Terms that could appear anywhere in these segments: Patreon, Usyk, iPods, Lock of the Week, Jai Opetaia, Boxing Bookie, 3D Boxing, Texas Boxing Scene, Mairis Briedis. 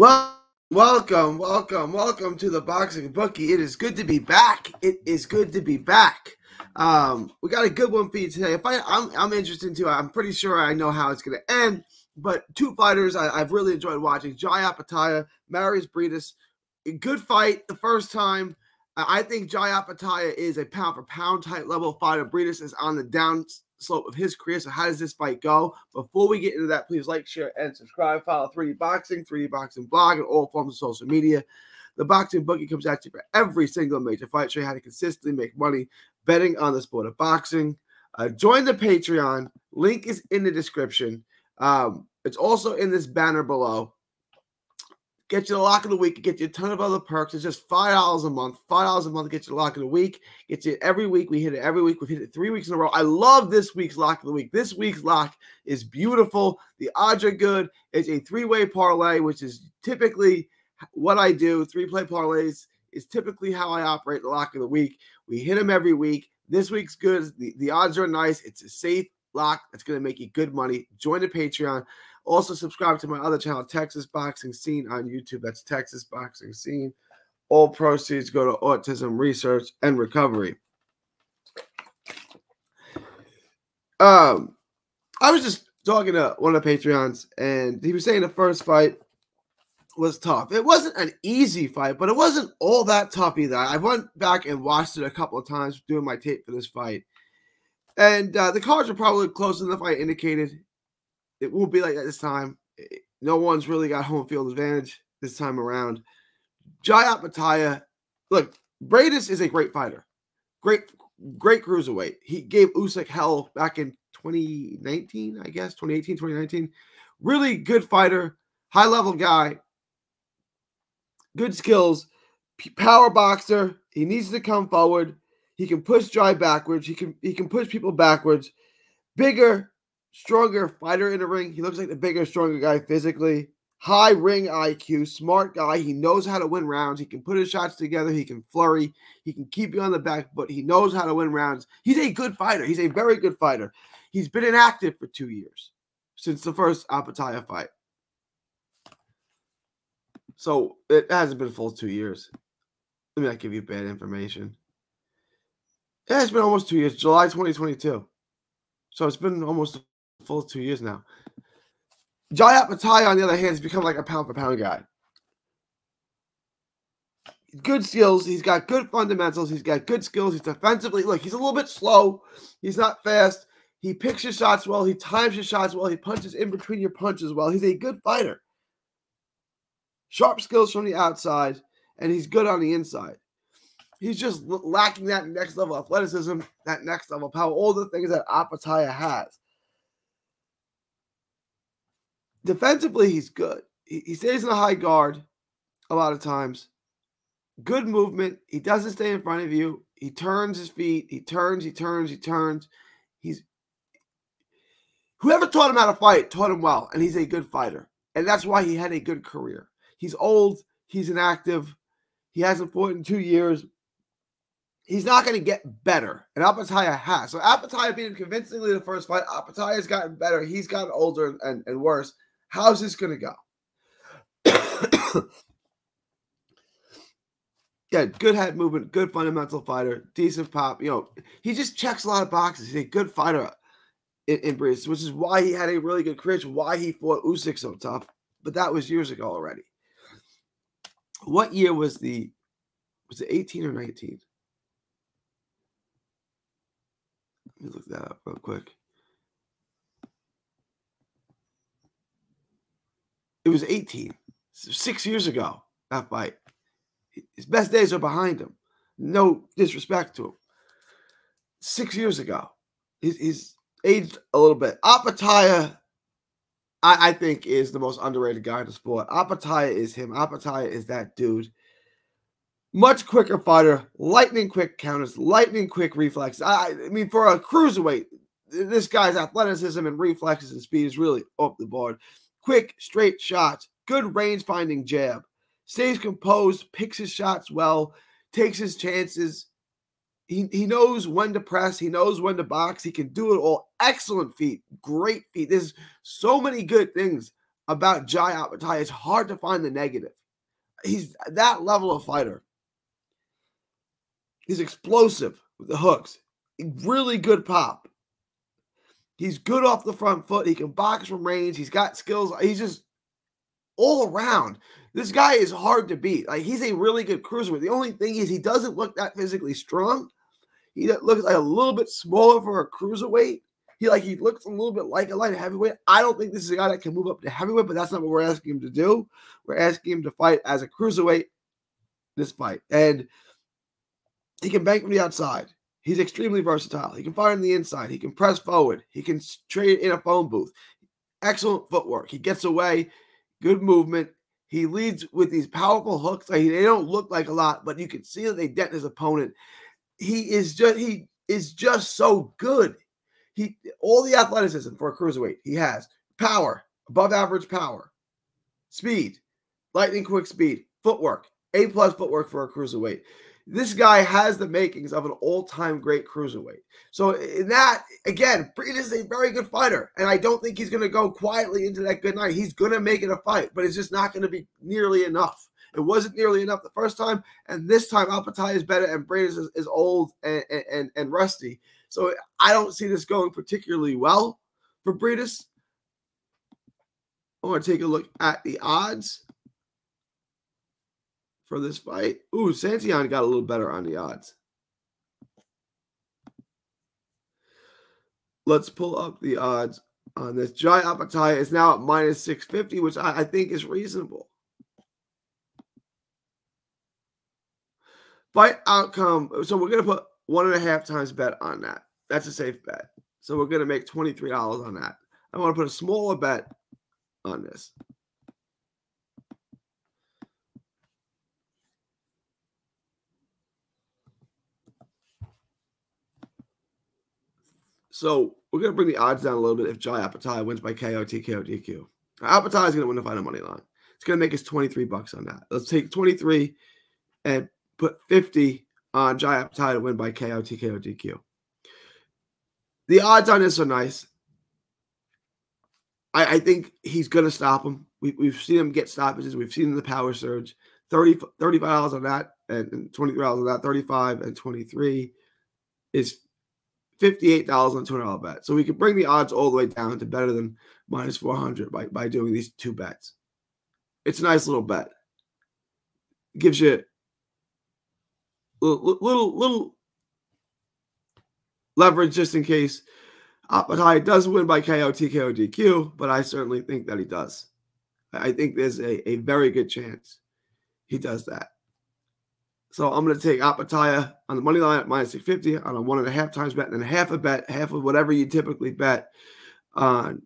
Well, welcome to the Boxing Bookie. It is good to be back. We got a good one for you today. I'm interested too. I'm pretty sure I know how it's going to end. But two fighters I've really enjoyed watching: Jai Opetaia, Mairis Briedis. Good fight the first time. I think Jai Opetaia is a pound-for-pound type level fighter. Briedis is on the downslope of his career. So how does this fight go? Before we get into that, please like, share, and subscribe. Follow 3D Boxing, 3D Boxing blog, and all forms of social media. The Boxing Bookie comes at you for every single major fight. Show you how to consistently make money betting on the sport of boxing. Join the Patreon. Link is in the description. It's also in this banner below. Get you the lock of the week. Get you a ton of other perks. It's just $5 a month. $5 a month gets you the lock of the week. Gets you every week. We hit it every week. We've hit it 3 weeks in a row. I love this week's lock of the week. This week's lock is beautiful. The odds are good. It's a three-way parlay, which is typically what I do. Three-play parlays is typically how I operate the lock of the week. We hit them every week. This week's good. The odds are nice. It's a safe lock. It's going to make you good money. Join the Patreon. Also, subscribe to my other channel, Texas Boxing Scene, on YouTube. That's Texas Boxing Scene. All proceeds go to autism research and recovery. I was just talking to one of the Patreons, and he was saying the first fight was tough. It wasn't an easy fight, but it wasn't all that tough either. I went back and watched it a couple of times doing my tape for this fight. And the cards were probably close enough, I indicated. It won't be like that this time. No one's really got home field advantage this time around. Jai Opetaia, look, Briedis is a great fighter. Great cruiserweight. He gave Usyk hell back in 2019, I guess, 2018, 2019. Really good fighter, high-level guy, good skills, power boxer. He needs to come forward. He can push Jai backwards. He can push people backwards. Bigger, stronger fighter in the ring. He looks like the bigger, stronger guy physically. High ring IQ, smart guy. He knows how to win rounds. He can put his shots together. He can flurry. He can keep you on the back foot. He knows how to win rounds. He's a good fighter. He's a very good fighter. He's been inactive for 2 years since the first Opetaia fight. So it hasn't been a full 2 years. Let me not give you bad information. Yeah, it's been almost 2 years, July 2022. So it's been almost a full 2 years now. Jai Opetaia, on the other hand, has become like a pound-for-pound guy. Good skills. He's got good fundamentals. He's got good skills. He's defensively. Look, he's a little bit slow. He's not fast. He picks your shots well. He times your shots well. He punches in between your punches well. He's a good fighter. Sharp skills from the outside, and he's good on the inside. He's just lacking that next level athleticism, that next level power, all the things that Opetaia has. Defensively, he's good. He stays in a high guard a lot of times. Good movement. He doesn't stay in front of you. He turns his feet. He turns. Whoever taught him how to fight taught him well, and he's a good fighter. And that's why he had a good career. He's old. He's inactive. He hasn't fought in 2 years. He's not going to get better. And Opetaia has. So Opetaia beat him convincingly the first fight. Opetaia's gotten better. He's gotten older and worse. How's this going to go? Yeah, good head movement. Good fundamental fighter. Decent pop. You know, he just checks a lot of boxes. He's a good fighter in Briedis, which is why he had a really good career. Why he fought Usyk so tough. But that was years ago already. What year was the, was it 18 or 19? Let me look that up real quick. It was 18, 6 years ago, that fight. His best days are behind him. No disrespect to him. 6 years ago. He's aged a little bit. Opetaia, I think, is the most underrated guy in the sport. Opetaia is him. Opetaia is that dude. Much quicker fighter, lightning quick counters, lightning quick reflexes. I mean, for a cruiserweight, this guy's athleticism and reflexes and speed is really off the board. Quick, straight shots, good range-finding jab. Stays composed, picks his shots well, takes his chances. He knows when to press. He knows when to box. He can do it all. Excellent feet. Great feet. There's so many good things about Jai Opetaia, it's hard to find the negative. He's that level of fighter. He's explosive with the hooks. Really good pop. He's good off the front foot. He can box from range. He's got skills. He's just all around. This guy is hard to beat. Like, he's a really good cruiserweight. The only thing is he doesn't look that physically strong. He looks like a little bit smaller for a cruiserweight. He looks a little bit like a light heavyweight. I don't think this is a guy that can move up to heavyweight, but that's not what we're asking him to do. We're asking him to fight as a cruiserweight this fight. And he can bank from the outside. He's extremely versatile. He can fire on the inside. He can press forward. He can trade in a phone booth. Excellent footwork. He gets away. Good movement. He leads with these powerful hooks. Like, they don't look like a lot, but you can see that they dent his opponent. He is just so good. All the athleticism for a cruiserweight. He has power, above average power, speed, lightning quick speed, footwork, A+ footwork for a cruiserweight. This guy has the makings of an all-time great cruiserweight. So in that, again, Briedis is a very good fighter, and I don't think he's going to go quietly into that good night. He's going to make it a fight, but it's just not going to be nearly enough. It wasn't nearly enough the first time, and this time Opetaia is better, and Briedis is old and rusty. So I don't see this going particularly well for Briedis. I want to take a look at the odds for this fight. Ooh, Santion got a little better on the odds. Let's pull up the odds on this. Jai Opetaia is now at -650, which I think is reasonable. Fight outcome. So we're going to put 1.5 times bet on that. That's a safe bet. So we're going to make $23 on that. I want to put a smaller bet on this. So we're going to bring the odds down a little bit if Jai Opetaia wins by KO, TKO, DQ. Opetaia is going to win the final money line. It's going to make us $23 on that. Let's take 23 and put 50 on Jai Opetaia to win by KO, TKO, DQ. The odds on this are nice. I think he's going to stop him. We've seen him get stoppages. We've seen the power surge. $35 on that and $23 on that. 35 and 23 is $58 on a $200 bet. So we could bring the odds all the way down to better than -400 by doing these two bets. It's a nice little bet. Gives you little leverage just in case Opetaia does win by KO, TKO, DQ, but I certainly think that he does. I think there's a very good chance he does that. So I'm going to take Opetaia on the money line at -650 on a 1.5 times bet, and then half of whatever you typically bet on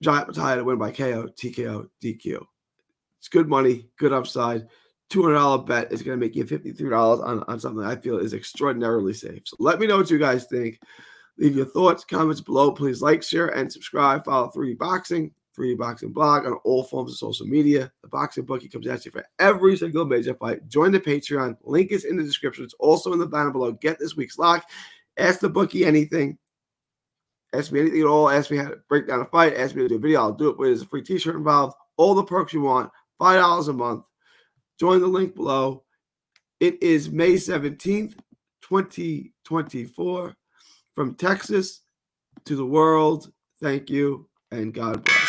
Jai Opetaia to win by KO, TKO, DQ. It's good money, good upside. $200 bet is going to make you $53 on something I feel is extraordinarily safe. So let me know what you guys think. Leave your thoughts, comments below. Please like, share, and subscribe. Follow 3D Boxing, 3D Boxing blog on all forms of social media. The Boxing Bookie comes at you for every single major fight. Join the Patreon. Link is in the description. It's also in the banner below. Get this week's lock. Ask the bookie anything. Ask me anything at all. Ask me how to break down a fight. Ask me to do a video. I'll do it. There's a free t-shirt involved. All the perks you want. $5 a month. Join the link below. It is May 17th, 2024. From Texas to the world, thank you and God bless.